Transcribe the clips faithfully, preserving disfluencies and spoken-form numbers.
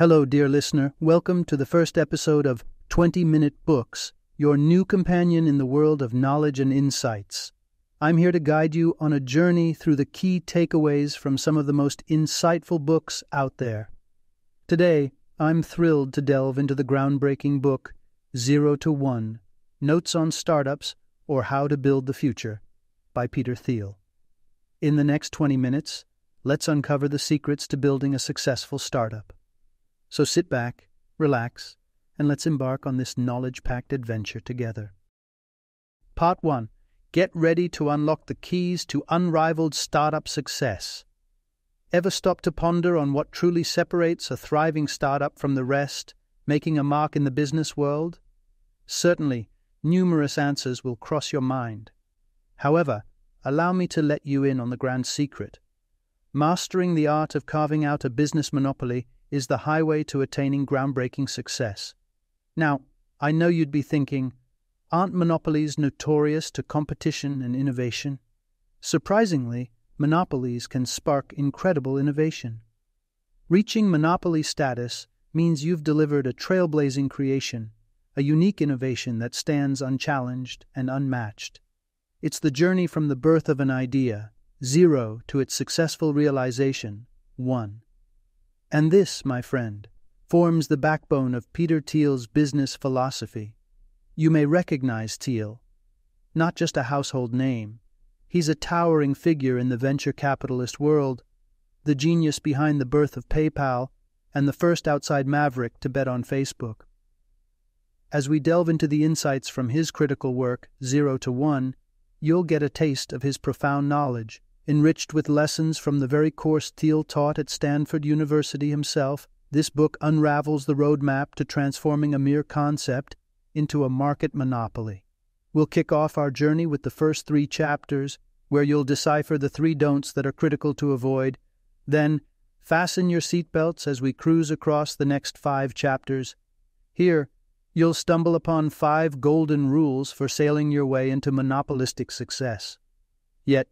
Hello, dear listener. Welcome to the first episode of twenty minute books, your new companion in the world of knowledge and insights. I'm here to guide you on a journey through the key takeaways from some of the most insightful books out there. Today, I'm thrilled to delve into the groundbreaking book, Zero to One, Notes on Startups or How to Build the Future, by Peter Thiel. In the next twenty minutes, let's uncover the secrets to building a successful startup. So sit back, relax, and let's embark on this knowledge-packed adventure together. Part one. Get ready to unlock the keys to unrivaled startup success. Ever stop to ponder on what truly separates a thriving startup from the rest, making a mark in the business world? Certainly, numerous answers will cross your mind. However, allow me to let you in on the grand secret. Mastering the art of carving out a business monopoly is the highway to attaining groundbreaking success. Now, I know you'd be thinking, aren't monopolies notorious to competition and innovation? Surprisingly, monopolies can spark incredible innovation. Reaching monopoly status means you've delivered a trailblazing creation, a unique innovation that stands unchallenged and unmatched. It's the journey from the birth of an idea, zero, to its successful realization, one. And this, my friend, forms the backbone of Peter Thiel's business philosophy. You may recognize Thiel. Not just a household name, he's a towering figure in the venture capitalist world, the genius behind the birth of PayPal and the first outside maverick to bet on Facebook. As we delve into the insights from his critical work, Zero to One, you'll get a taste of his profound knowledge, enriched with lessons from the very course Thiel taught at Stanford University himself. This book unravels the roadmap to transforming a mere concept into a market monopoly. We'll kick off our journey with the first three chapters, where you'll decipher the three don'ts that are critical to avoid. Then, fasten your seatbelts as we cruise across the next five chapters. Here, you'll stumble upon five golden rules for sailing your way into monopolistic success. Yet,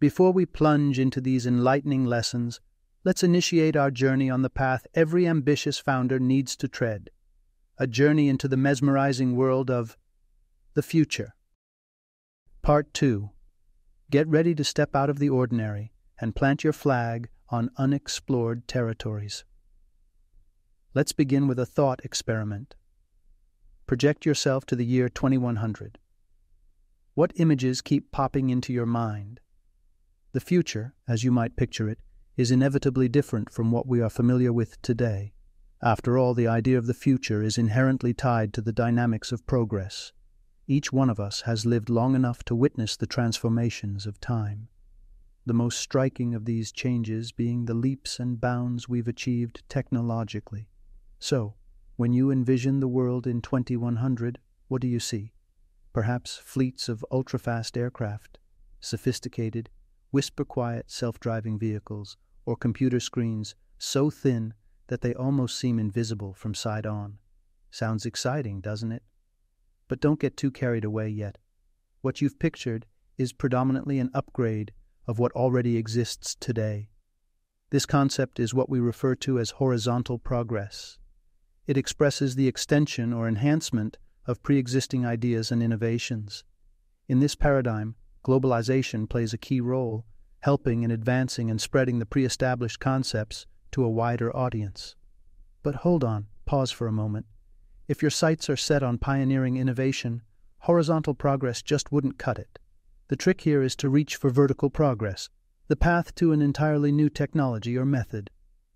before we plunge into these enlightening lessons, let's initiate our journey on the path every ambitious founder needs to tread. A journey into the mesmerizing world of the future. Part two. Get ready to step out of the ordinary and plant your flag on unexplored territories. Let's begin with a thought experiment. Project yourself to the year twenty-one hundred. What images keep popping into your mind? The future, as you might picture it, is inevitably different from what we are familiar with today. After all, the idea of the future is inherently tied to the dynamics of progress. Each one of us has lived long enough to witness the transformations of time, the most striking of these changes being the leaps and bounds we've achieved technologically. So, when you envision the world in twenty-one hundred, what do you see? Perhaps fleets of ultra-fast aircraft, sophisticated, whisper-quiet self-driving vehicles, or computer screens so thin that they almost seem invisible from side on. Sounds exciting, doesn't it? But don't get too carried away yet. What you've pictured is predominantly an upgrade of what already exists today. This concept is what we refer to as horizontal progress. It expresses the extension or enhancement of pre-existing ideas and innovations. In this paradigm, globalization plays a key role, helping in advancing and spreading the pre-established concepts to a wider audience. But hold on, pause for a moment. If your sights are set on pioneering innovation, horizontal progress just wouldn't cut it. The trick here is to reach for vertical progress, the path to an entirely new technology or method.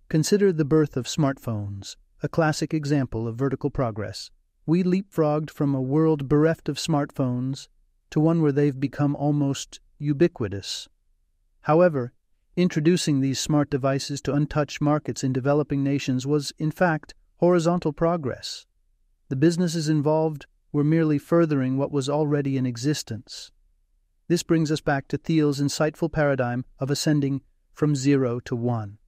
Consider the birth of smartphones, a classic example of vertical progress. We leapfrogged from a world bereft of smartphones to one where they've become almost ubiquitous. However, introducing these smart devices to untouched markets in developing nations was, in fact, horizontal progress. The businesses involved were merely furthering what was already in existence. This brings us back to Thiel's insightful paradigm of ascending from zero to one.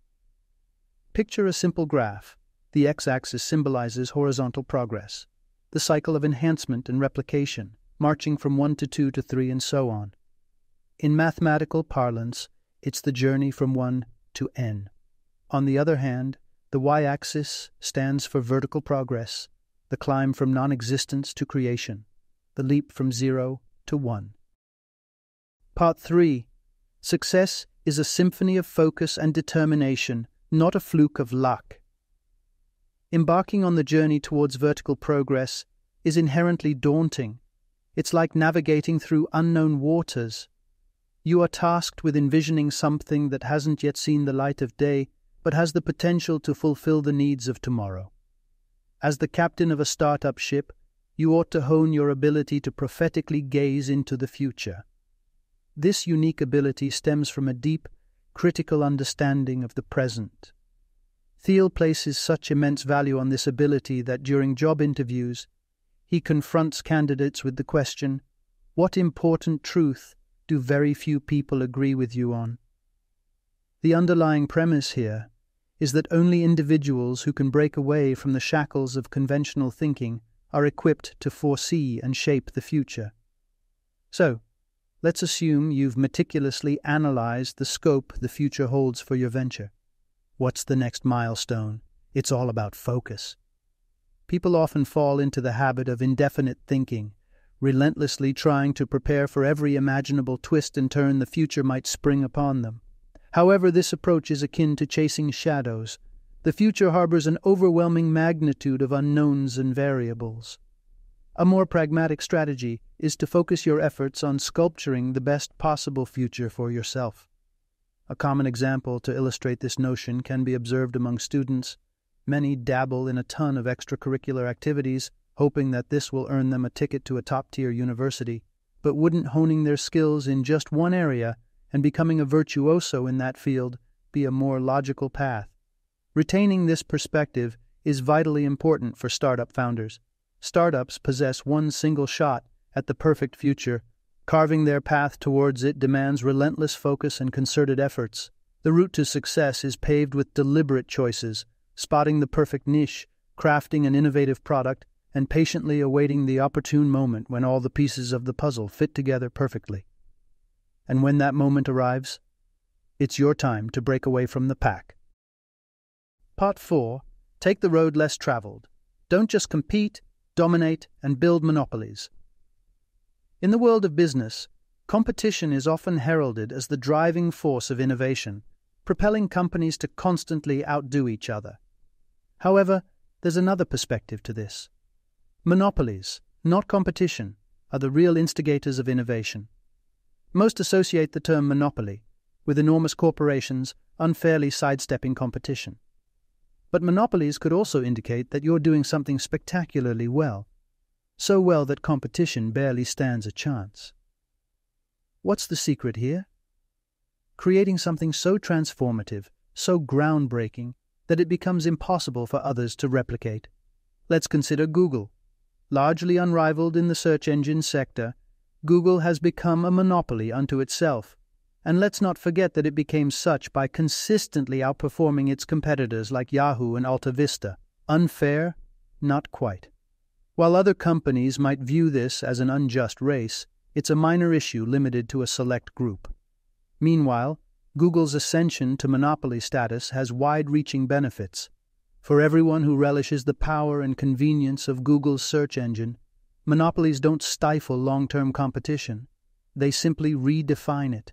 Picture a simple graph. The x-axis symbolizes horizontal progress, the cycle of enhancement and replication, marching from one to two to three and so on. In mathematical parlance, it's the journey from one to n. On the other hand, The y-axis stands for vertical progress, the climb from non-existence to creation, the leap from zero to one. Part three. Success is a symphony of focus and determination, not a fluke of luck. Embarking on the journey towards vertical progress is inherently daunting. It's like navigating through unknown waters. You are tasked with envisioning something that hasn't yet seen the light of day, but has the potential to fulfill the needs of tomorrow. As the captain of a startup ship, you ought to hone your ability to prophetically gaze into the future. This unique ability stems from a deep, critical understanding of the present. Thiel places such immense value on this ability that during job interviews, he confronts candidates with the question, "What important truth do very few people agree with you on?" The underlying premise here is that only individuals who can break away from the shackles of conventional thinking are equipped to foresee and shape the future. So, let's assume you've meticulously analyzed the scope the future holds for your venture. What's the next milestone? It's all about focus. People often fall into the habit of indefinite thinking, relentlessly trying to prepare for every imaginable twist and turn the future might spring upon them. However, this approach is akin to chasing shadows. The future harbors an overwhelming magnitude of unknowns and variables. A more pragmatic strategy is to focus your efforts on sculpturing the best possible future for yourself. A common example to illustrate this notion can be observed among students. Many dabble in a ton of extracurricular activities, hoping that this will earn them a ticket to a top-tier university, but wouldn't honing their skills in just one area and becoming a virtuoso in that field be a more logical path? Retaining this perspective is vitally important for startup founders. Startups possess one single shot at the perfect future. Carving their path towards it demands relentless focus and concerted efforts. The route to success is paved with deliberate choices, spotting the perfect niche, crafting an innovative product, and patiently awaiting the opportune moment when all the pieces of the puzzle fit together perfectly. And when that moment arrives, it's your time to break away from the pack. Part four. Take the road less traveled. Don't just compete, dominate, and build monopolies. In the world of business, competition is often heralded as the driving force of innovation, propelling companies to constantly outdo each other. However, there's another perspective to this. Monopolies, not competition, are the real instigators of innovation. Most associate the term monopoly with enormous corporations unfairly sidestepping competition. But monopolies could also indicate that you're doing something spectacularly well, so well that competition barely stands a chance. What's the secret here? Creating something so transformative, so groundbreaking, that it becomes impossible for others to replicate. Let's consider Google. Largely unrivaled in the search engine sector, Google has become a monopoly unto itself, and let's not forget that it became such by consistently outperforming its competitors like Yahoo and AltaVista. Unfair? Not quite. While other companies might view this as an unjust race, it's a minor issue limited to a select group. Meanwhile, Google's ascension to monopoly status has wide-reaching benefits. For everyone who relishes the power and convenience of Google's search engine, monopolies don't stifle long-term competition. They simply redefine it.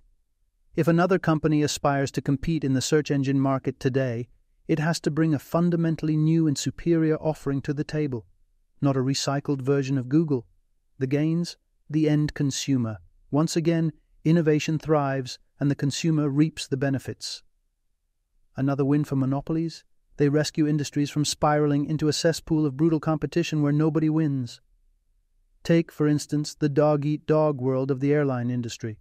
If another company aspires to compete in the search engine market today, it has to bring a fundamentally new and superior offering to the table, not a recycled version of Google. The gains? The end consumer. Once again, innovation thrives and the consumer reaps the benefits. Another win for monopolies? They rescue industries from spiraling into a cesspool of brutal competition where nobody wins. Take, for instance, the dog-eat-dog world of the airline industry.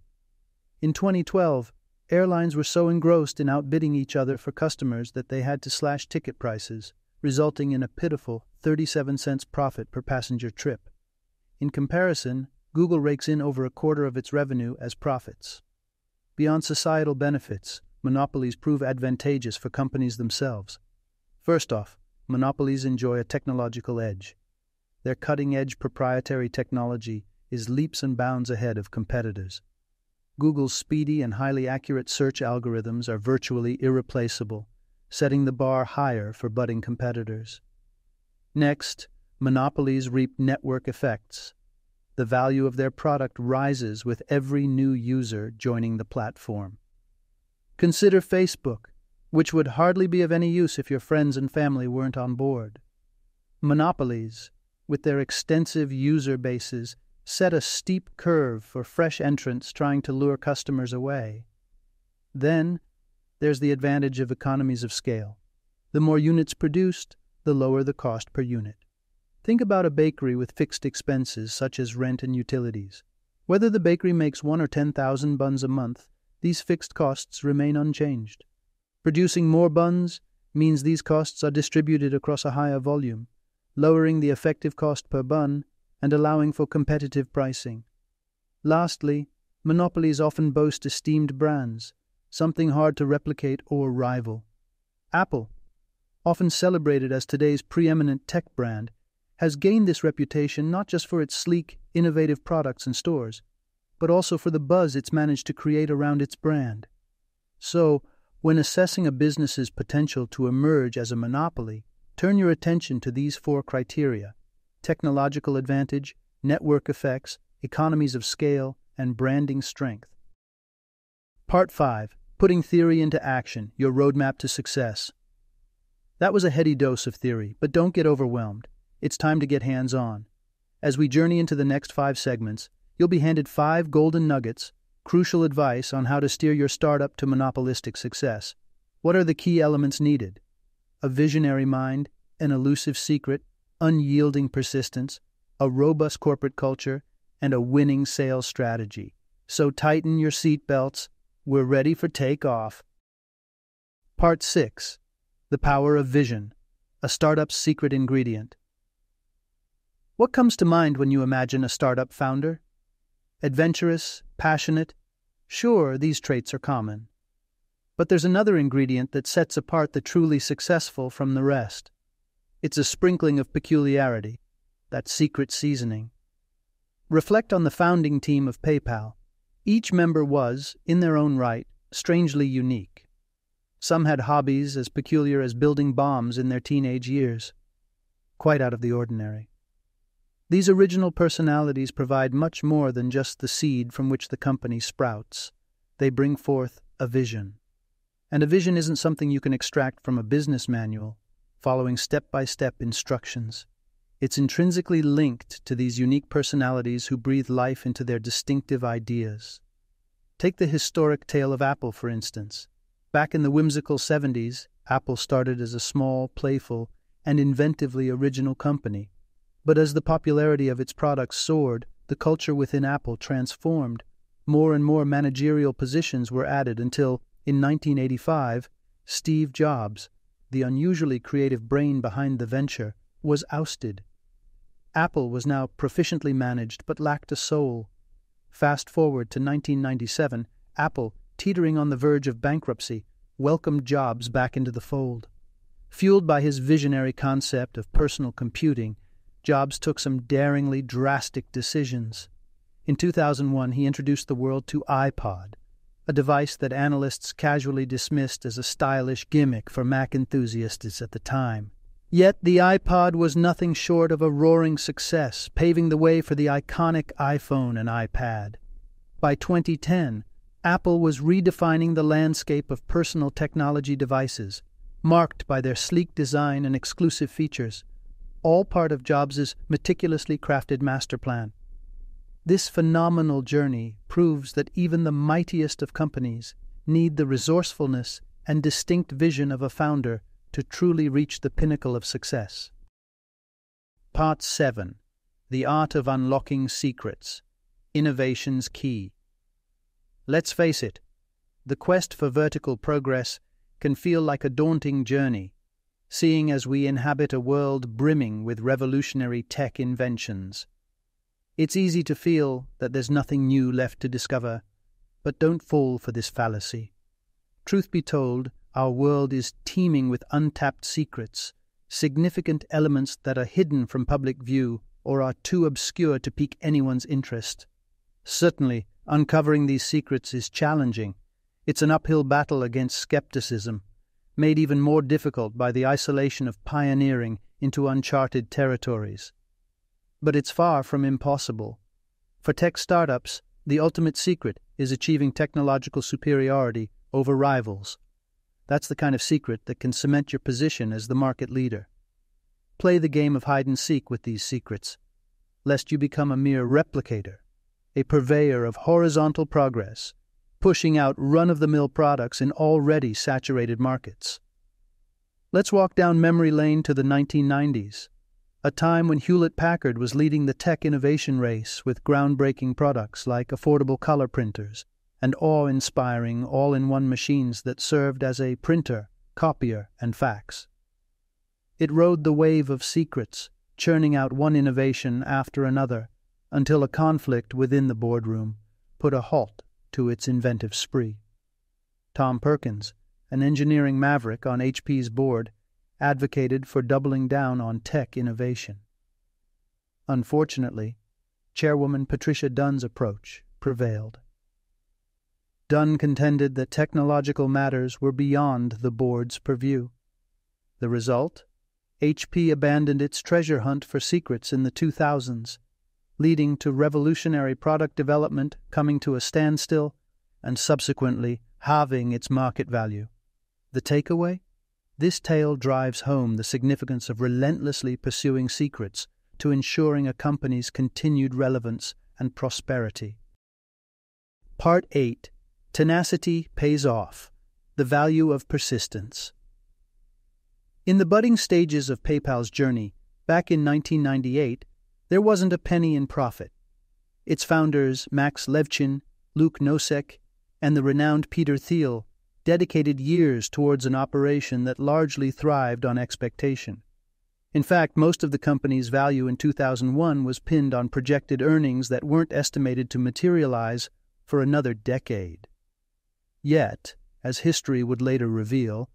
In twenty twelve, airlines were so engrossed in outbidding each other for customers that they had to slash ticket prices, resulting in a pitiful thirty-seven cents profit per passenger trip. In comparison, Google rakes in over a quarter of its revenue as profits. Beyond societal benefits, monopolies prove advantageous for companies themselves. First off, monopolies enjoy a technological edge. Their cutting-edge proprietary technology is leaps and bounds ahead of competitors. Google's speedy and highly accurate search algorithms are virtually irreplaceable, setting the bar higher for budding competitors. Next, monopolies reap network effects. The value of their product rises with every new user joining the platform. Consider Facebook, which would hardly be of any use if your friends and family weren't on board. Monopolies, with their extensive user bases, set a steep curve for fresh entrants trying to lure customers away. Then, there's the advantage of economies of scale. The more units produced, the lower the cost per unit. Think about a bakery with fixed expenses such as rent and utilities. Whether the bakery makes one or ten thousand buns a month, these fixed costs remain unchanged. Producing more buns means these costs are distributed across a higher volume, lowering the effective cost per bun and allowing for competitive pricing. Lastly, monopolies often boast esteemed brands, something hard to replicate or rival. Apple, often celebrated as today's preeminent tech brand, has gained this reputation not just for its sleek, innovative products and stores, but also for the buzz it's managed to create around its brand. So, when assessing a business's potential to emerge as a monopoly, turn your attention to these four criteria: technological advantage, network effects, economies of scale, and branding strength. Part five. Putting Theory into Action, Your Roadmap to Success. That was a heady dose of theory, but don't get overwhelmed. It's time to get hands-on. As we journey into the next five segments, you'll be handed five golden nuggets, crucial advice on how to steer your startup to monopolistic success. What are the key elements needed? A visionary mind, an elusive secret, unyielding persistence, a robust corporate culture, and a winning sales strategy. So tighten your seatbelts. We're ready for takeoff. Part six. The Power of Vision, a Startup's Secret Ingredient. What comes to mind when you imagine a startup founder? Adventurous, passionate. Sure, these traits are common. But there's another ingredient that sets apart the truly successful from the rest. It's a sprinkling of peculiarity, that secret seasoning. Reflect on the founding team of PayPal. Each member was, in their own right, strangely unique. Some had hobbies as peculiar as building bombs in their teenage years. Quite out of the ordinary. These original personalities provide much more than just the seed from which the company sprouts. They bring forth a vision. And a vision isn't something you can extract from a business manual, following step-by-step instructions. It's intrinsically linked to these unique personalities who breathe life into their distinctive ideas. Take the historic tale of Apple, for instance. Back in the whimsical seventies, Apple started as a small, playful, and inventively original company. But as the popularity of its products soared, the culture within Apple transformed. More and more managerial positions were added until, in nineteen eighty-five, Steve Jobs, the unusually creative brain behind the venture, was ousted. Apple was now proficiently managed but lacked a soul. Fast forward to nineteen ninety-seven, Apple, teetering on the verge of bankruptcy, welcomed Jobs back into the fold. Fueled by his visionary concept of personal computing, Jobs took some daringly drastic decisions. In two thousand one, he introduced the world to iPod, a device that analysts casually dismissed as a stylish gimmick for Mac enthusiasts at the time. Yet the iPod was nothing short of a roaring success, paving the way for the iconic iPhone and iPad. By twenty ten, Apple was redefining the landscape of personal technology devices, marked by their sleek design and exclusive features, all part of Jobs' meticulously crafted master plan. This phenomenal journey proves that even the mightiest of companies need the resourcefulness and distinct vision of a founder to truly reach the pinnacle of success. Part seven. The Art of Unlocking Secrets. Innovation's Key. Let's face it, the quest for vertical progress can feel like a daunting journey, seeing as we inhabit a world brimming with revolutionary tech inventions. It's easy to feel that there's nothing new left to discover, but don't fall for this fallacy. Truth be told, our world is teeming with untapped secrets, significant elements that are hidden from public view or are too obscure to pique anyone's interest. Certainly, uncovering these secrets is challenging. It's an uphill battle against skepticism, made even more difficult by the isolation of pioneering into uncharted territories. But it's far from impossible. For tech startups, the ultimate secret is achieving technological superiority over rivals. That's the kind of secret that can cement your position as the market leader. Play the game of hide-and-seek with these secrets, lest you become a mere replicator, a purveyor of horizontal progress, pushing out run-of-the-mill products in already saturated markets. Let's walk down memory lane to the nineteen nineties, a time when Hewlett-Packard was leading the tech innovation race with groundbreaking products like affordable color printers and awe-inspiring all-in-one machines that served as a printer, copier, and fax. It rode the wave of secrets, churning out one innovation after another, until a conflict within the boardroom put a halt to its inventive spree. Tom Perkins, an engineering maverick on H P's board, advocated for doubling down on tech innovation. Unfortunately, Chairwoman Patricia Dunn's approach prevailed. Dunn contended that technological matters were beyond the board's purview. The result? H P abandoned its treasure hunt for secrets in the two thousands, leading to revolutionary product development coming to a standstill and subsequently halving its market value. The takeaway? This tale drives home the significance of relentlessly pursuing secrets to ensuring a company's continued relevance and prosperity. Part eight. Tenacity Pays Off. The Value of Persistence. In the budding stages of PayPal's journey, back in nineteen ninety-eight, there wasn't a penny in profit. Its founders, Max Levchin, Luke Nosek, and the renowned Peter Thiel, dedicated years towards an operation that largely thrived on expectation. In fact, most of the company's value in two thousand one was pinned on projected earnings that weren't estimated to materialize for another decade. Yet, as history would later reveal,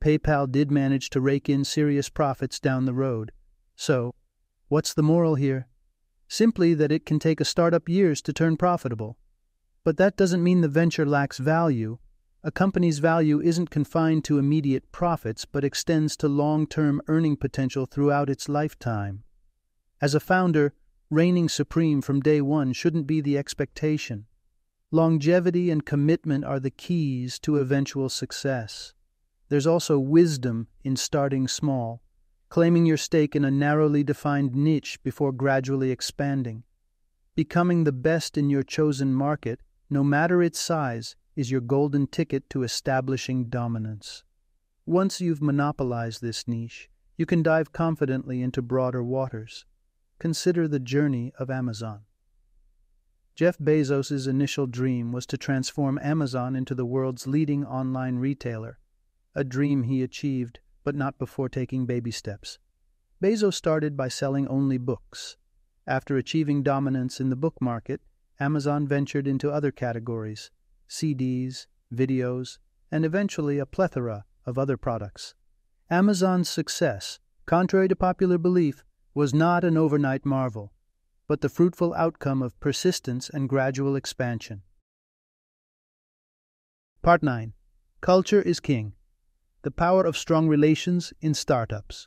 PayPal did manage to rake in serious profits down the road. So, what's the moral here? Simply that it can take a startup years to turn profitable. But that doesn't mean the venture lacks value. A company's value isn't confined to immediate profits but extends to long-term earning potential throughout its lifetime. As a founder, reigning supreme from day one shouldn't be the expectation. Longevity and commitment are the keys to eventual success. There's also wisdom in starting small, claiming your stake in a narrowly defined niche before gradually expanding. Becoming the best in your chosen market, no matter its size, is your golden ticket to establishing dominance. Once you've monopolized this niche, you can dive confidently into broader waters. Consider the journey of Amazon. Jeff Bezos' initial dream was to transform Amazon into the world's leading online retailer, a dream he achieved, but not before taking baby steps. Bezos started by selling only books. After achieving dominance in the book market, Amazon ventured into other categories: C Ds, videos, and eventually a plethora of other products. Amazon's success, contrary to popular belief, was not an overnight marvel, but the fruitful outcome of persistence and gradual expansion. Part nine. Culture is King. The Power of Strong Relations in Startups.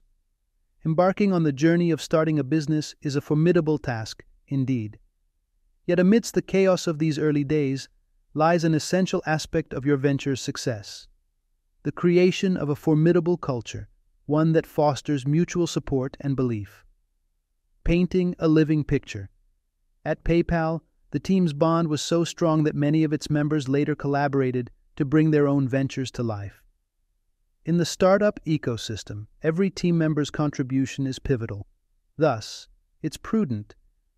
Embarking on the journey of starting a business is a formidable task indeed. Yet amidst the chaos of these early days, lies an essential aspect of your venture's success: the creation of a formidable culture, one that fosters mutual support and belief. Painting a living picture. At PayPal, the team's bond was so strong that many of its members later collaborated to bring their own ventures to life. In the startup ecosystem, every team member's contribution is pivotal. Thus, it's prudent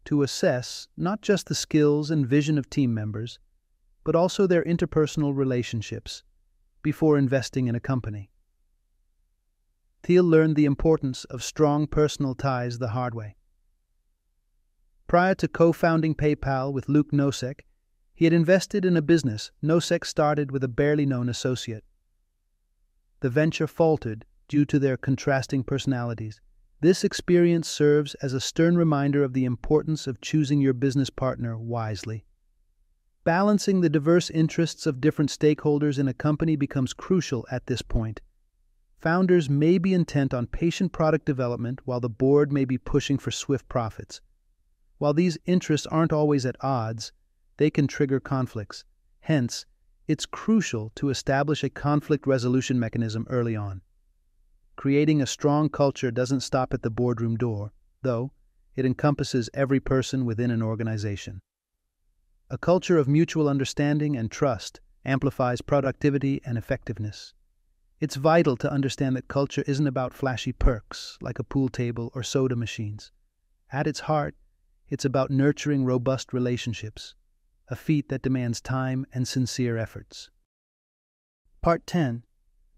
to assess not just the skills and vision of team members, but also their interpersonal relationships, before investing in a company. Thiel learned the importance of strong personal ties the hard way. Prior to co-founding PayPal with Luke Nosek, he had invested in a business Nosek started with a barely known associate. The venture faltered due to their contrasting personalities. This experience serves as a stern reminder of the importance of choosing your business partner wisely. Balancing the diverse interests of different stakeholders in a company becomes crucial at this point, Founders may be intent on patient product development while the board may be pushing for swift profits. While these interests aren't always at odds, they can trigger conflicts. Hence, it's crucial to establish a conflict resolution mechanism early on. Creating a strong culture doesn't stop at the boardroom door, though. It encompasses every person within an organization. A culture of mutual understanding and trust amplifies productivity and effectiveness. It's vital to understand that culture isn't about flashy perks like a pool table or soda machines. At its heart, it's about nurturing robust relationships, a feat that demands time and sincere efforts. Part ten.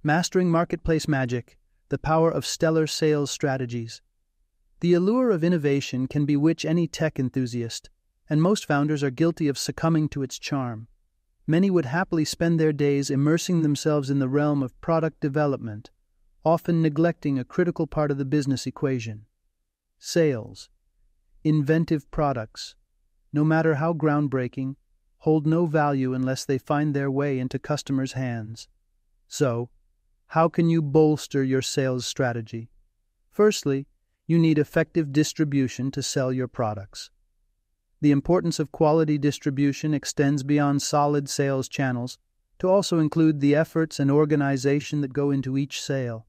Mastering Marketplace Magic, the Power of Stellar Sales Strategies. The allure of innovation can bewitch any tech enthusiast, and most founders are guilty of succumbing to its charm. Many would happily spend their days immersing themselves in the realm of product development, often neglecting a critical part of the business equation. Sales. Inventive products, no matter how groundbreaking, hold no value unless they find their way into customers' hands. So, how can you bolster your sales strategy? Firstly, you need effective distribution to sell your products. The importance of quality distribution extends beyond solid sales channels to also include the efforts and organization that go into each sale.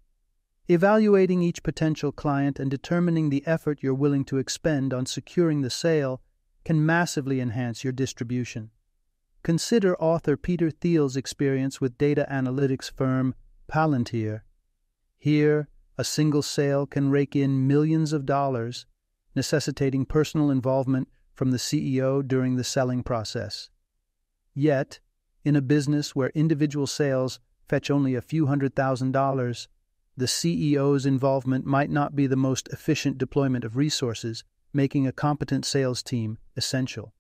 Evaluating each potential client and determining the effort you're willing to expend on securing the sale can massively enhance your distribution. Consider author Peter Thiel's experience with data analytics firm Palantir. Here, a single sale can rake in millions of dollars, necessitating personal involvement from the C E O during the selling process. Yet, in a business where individual sales fetch only a few hundred thousand dollars, the C E O's involvement might not be the most efficient deployment of resources, making a competent sales team essential.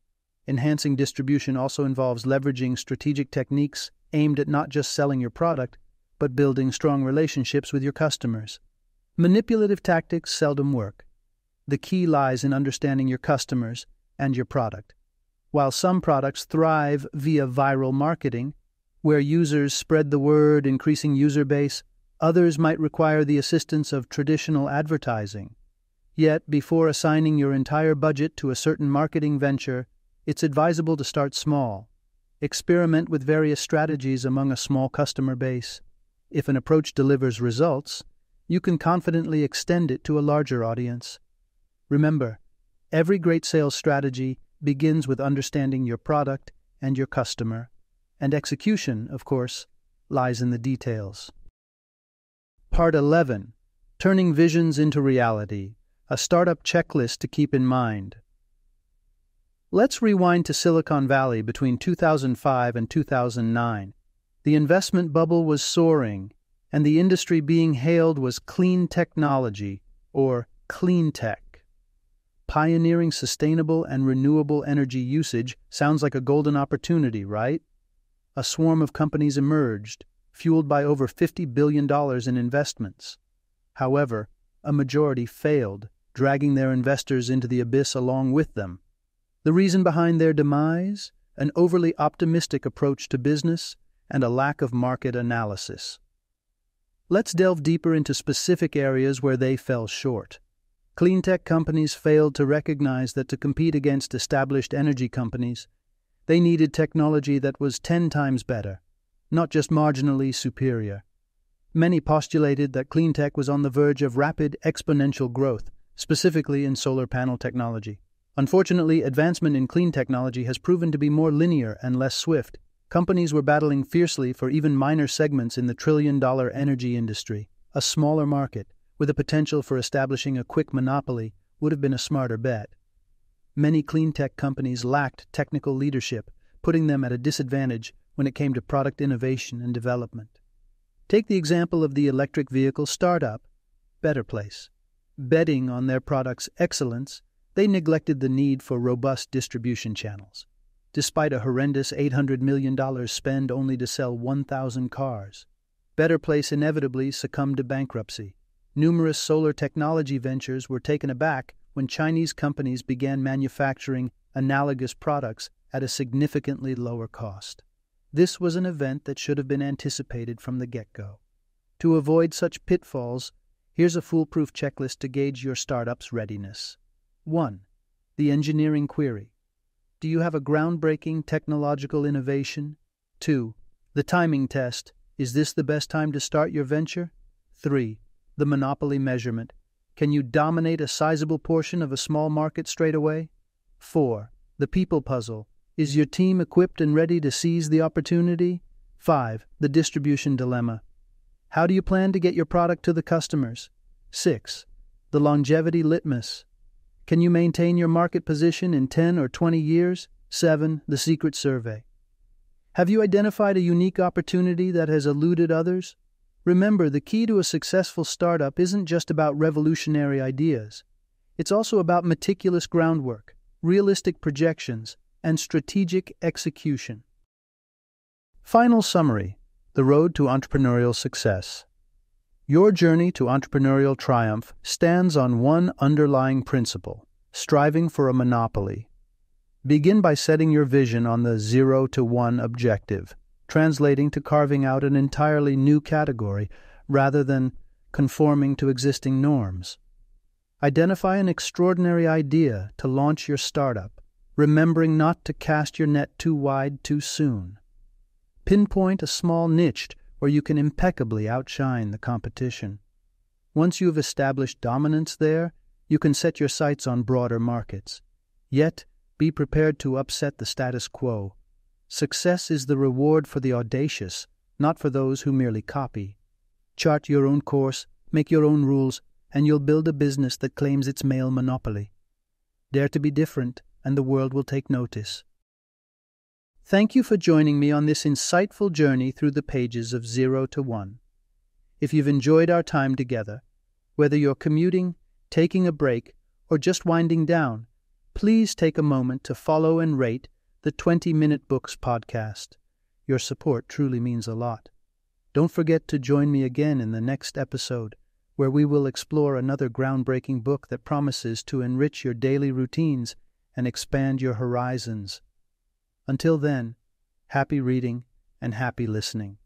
Enhancing distribution also involves leveraging strategic techniques aimed at not just selling your product, but building strong relationships with your customers. Manipulative tactics seldom work. The key lies in understanding your customers and your product. While some products thrive via viral marketing, where users spread the word, increasing user base, others might require the assistance of traditional advertising. Yet, before assigning your entire budget to a certain marketing venture, it's advisable to start small. Experiment with various strategies among a small customer base. If an approach delivers results, you can confidently extend it to a larger audience. Remember, every great sales strategy begins with understanding your product and your customer, and execution, of course, lies in the details. Part eleven. Turning Visions into Reality, a Startup Checklist to Keep in Mind. Let's rewind to Silicon Valley between two thousand five and two thousand nine. The investment bubble was soaring, and the industry being hailed was clean technology, or clean tech. Pioneering sustainable and renewable energy usage sounds like a golden opportunity, right? A swarm of companies emerged, fueled by over fifty billion dollars in investments. However, a majority failed, dragging their investors into the abyss along with them. The reason behind their demise? An overly optimistic approach to business and a lack of market analysis. Let's delve deeper into specific areas where they fell short. Cleantech companies failed to recognize that to compete against established energy companies, they needed technology that was ten times better, not just marginally superior. Many postulated that cleantech was on the verge of rapid exponential growth, specifically in solar panel technology. Unfortunately, advancement in clean technology has proven to be more linear and less swift. Companies were battling fiercely for even minor segments in the trillion-dollar energy industry, a smaller market, with a potential for establishing a quick monopoly would have been a smarter bet. Many clean tech companies lacked technical leadership, putting them at a disadvantage when it came to product innovation and development. Take the example of the electric vehicle startup, Better Place. Betting on their product's excellence, they neglected the need for robust distribution channels. Despite a horrendous eight hundred million dollars spend only to sell one thousand cars, Better Place inevitably succumbed to bankruptcy. Numerous solar technology ventures were taken aback when Chinese companies began manufacturing analogous products at a significantly lower cost. This was an event that should have been anticipated from the get-go. To avoid such pitfalls, here's a foolproof checklist to gauge your startup's readiness. one. The engineering query. Do you have a groundbreaking technological innovation? two. The timing test. Is this the best time to start your venture? three. The monopoly measurement. Can you dominate a sizable portion of a small market straight away? four. The people puzzle. Is your team equipped and ready to seize the opportunity? five. The distribution dilemma. How do you plan to get your product to the customers? six. The longevity litmus. Can you maintain your market position in ten or twenty years? seven. The secret survey. Have you identified a unique opportunity that has eluded others? Remember, the key to a successful startup isn't just about revolutionary ideas. It's also about meticulous groundwork, realistic projections, and strategic execution. Final summary: the road to entrepreneurial success. Your journey to entrepreneurial triumph stands on one underlying principle: striving for a monopoly. Begin by setting your vision on the zero to one objective, translating to carving out an entirely new category rather than conforming to existing norms. Identify an extraordinary idea to launch your startup, remembering not to cast your net too wide too soon. Pinpoint a small niche where you can impeccably outshine the competition. Once you have established dominance there, you can set your sights on broader markets. Yet, be prepared to upset the status quo. Success is the reward for the audacious, not for those who merely copy. Chart your own course, make your own rules, and you'll build a business that claims its male monopoly. Dare to be different, and the world will take notice. Thank you for joining me on this insightful journey through the pages of Zero to One. If you've enjoyed our time together, whether you're commuting, taking a break, or just winding down, please take a moment to follow and rate the twenty minute books podcast. Your support truly means a lot. Don't forget to join me again in the next episode, where we will explore another groundbreaking book that promises to enrich your daily routines and expand your horizons. Until then, happy reading and happy listening.